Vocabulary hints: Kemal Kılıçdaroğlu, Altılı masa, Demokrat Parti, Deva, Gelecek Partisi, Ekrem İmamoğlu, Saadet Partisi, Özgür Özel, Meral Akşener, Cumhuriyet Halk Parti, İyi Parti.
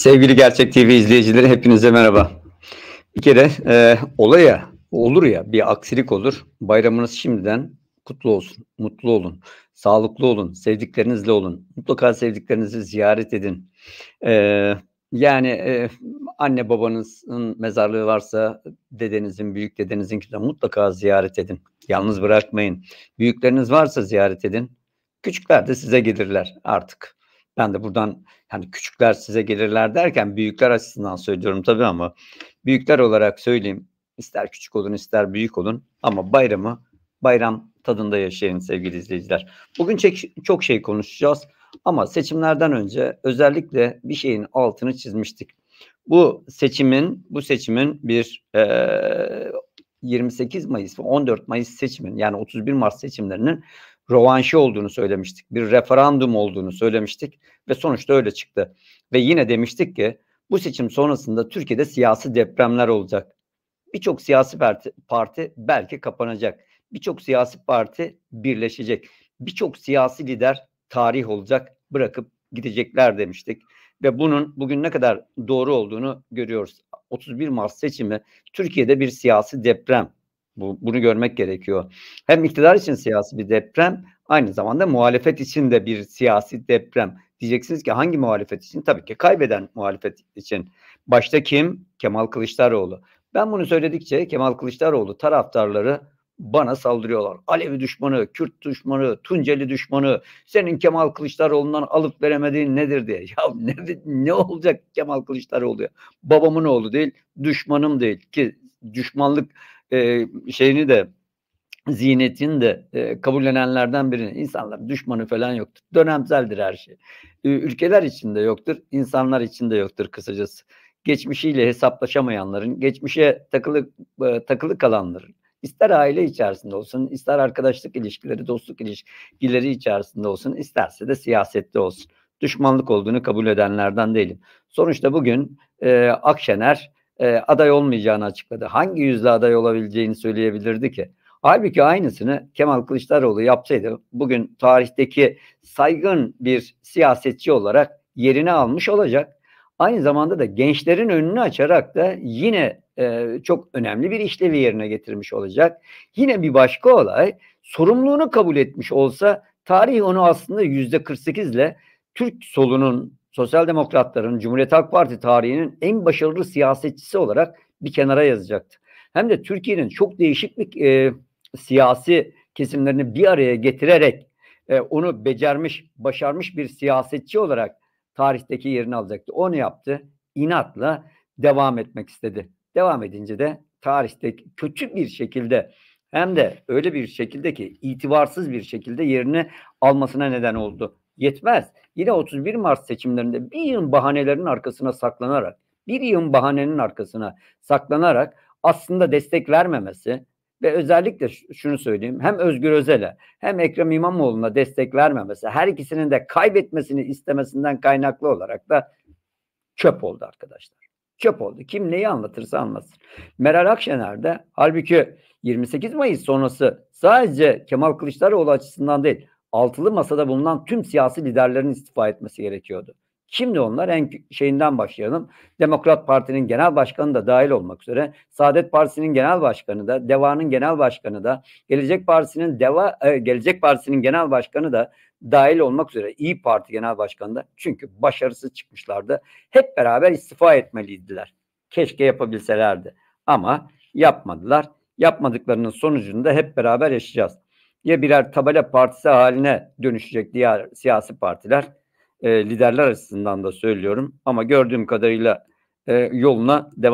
Sevgili Gerçek TV izleyicileri, hepinize merhaba. Bir kere olur ya bir aksilik olur. Bayramınız şimdiden kutlu olsun, mutlu olun, sağlıklı olun, sevdiklerinizle olun. Mutlaka sevdiklerinizi ziyaret edin. Anne babanızın mezarlığı varsa dedenizin, büyük dedenizin de mutlaka ziyaret edin. Yalnız bırakmayın. Büyükleriniz varsa ziyaret edin. Küçükler de size gelirler artık. Ben de buradan hani küçükler size gelirler derken büyükler açısından söylüyorum tabii, ama büyükler olarak söyleyeyim. İster küçük olun, ister büyük olun, ama bayramı bayram tadında yaşayın sevgili izleyiciler. Bugün çok şey konuşacağız ama seçimlerden önce özellikle bir şeyin altını çizmiştik. Bu seçimin bir 28 Mayıs ve 14 Mayıs seçimin, yani 31 Mart seçimlerinin rövanşı olduğunu söylemiştik. Bir referandum olduğunu söylemiştik ve sonuçta öyle çıktı. Ve yine demiştik ki bu seçim sonrasında Türkiye'de siyasi depremler olacak. Birçok siyasi parti belki kapanacak. Birçok siyasi parti birleşecek. Birçok siyasi lider tarih olacak, bırakıp gidecekler demiştik. Ve bunun bugün ne kadar doğru olduğunu görüyoruz. 31 Mart seçimi Türkiye'de bir siyasi deprem. Bunu görmek gerekiyor. Hem iktidar için siyasi bir deprem, aynı zamanda muhalefet için de bir siyasi deprem. Diyeceksiniz ki hangi muhalefet için? Tabii ki kaybeden muhalefet için. Başta kim? Kemal Kılıçdaroğlu. Ben bunu söyledikçe Kemal Kılıçdaroğlu taraftarları bana saldırıyorlar. Alevi düşmanı, Kürt düşmanı, Tunceli düşmanı, senin Kemal Kılıçdaroğlu'ndan alıp veremediğin nedir diye. Ya ne olacak Kemal Kılıçdaroğlu'ya? Babamın oğlu değil, düşmanım değil ki düşmanlık şeyini de, ziynetini de kabullenenlerden birinin. İnsanlar düşmanı falan yoktur. Dönemseldir her şey. Ülkeler içinde yoktur, insanlar içinde yoktur kısacası. Geçmişiyle hesaplaşamayanların, geçmişe takılı kalanların, ister aile içerisinde olsun, ister arkadaşlık ilişkileri, dostluk ilişkileri içerisinde olsun, isterse de siyasette olsun, düşmanlık olduğunu kabul edenlerden değilim. Sonuçta bugün Akşener aday olmayacağını açıkladı. Hangi yüzle aday olabileceğini söyleyebilirdi ki? Halbuki aynısını Kemal Kılıçdaroğlu yapsaydı bugün tarihteki saygın bir siyasetçi olarak yerini almış olacak. Aynı zamanda da gençlerin önünü açarak da yine çok önemli bir işlevi yerine getirmiş olacak. Yine bir başka olay, sorumluluğunu kabul etmiş olsa tarih onu aslında %48 ile Türk solunun, sosyal demokratların, Cumhuriyet Halk Parti tarihinin en başarılı siyasetçisi olarak bir kenara yazacaktı. Hem de Türkiye'nin çok değişik bir siyasi kesimlerini bir araya getirerek onu becermiş, başarmış bir siyasetçi olarak tarihteki yerini alacaktı. Onu yaptı, inatla devam etmek istedi. Devam edince de tarihteki kötü bir şekilde, hem de öyle bir şekilde ki itibarsız bir şekilde yerini almasına neden oldu. Yetmez. Yine 31 Mart seçimlerinde bir yığın bahanelerin arkasına saklanarak, aslında destek vermemesi ve özellikle şunu söyleyeyim, hem Özgür Özel'e hem Ekrem İmamoğlu'na destek vermemesi, her ikisinin de kaybetmesini istemesinden kaynaklı olarak da çöp oldu arkadaşlar. Çöp oldu. Kim neyi anlatırsa anlatsın. Meral Akşener de halbuki 28 Mayıs sonrası sadece Kemal Kılıçdaroğlu açısından değil, altılı masada bulunan tüm siyasi liderlerin istifa etmesi gerekiyordu. Şimdi onlar en şeyinden başlayalım. Demokrat Parti'nin genel başkanı da dahil olmak üzere, Saadet Partisi'nin genel başkanı da, Deva'nın genel başkanı da, Gelecek Partisi'nin genel başkanı da dahil olmak üzere, İyi Parti genel başkanı da, çünkü başarısız çıkmışlardı. Hep beraber istifa etmeliydiler. Keşke yapabilselerdi. Ama yapmadılar. Yapmadıklarının sonucunu da hep beraber yaşayacağız. Ya birer tabela partisi haline dönüşecek diğer siyasi partiler, liderler açısından da söylüyorum, ama gördüğüm kadarıyla yoluna devam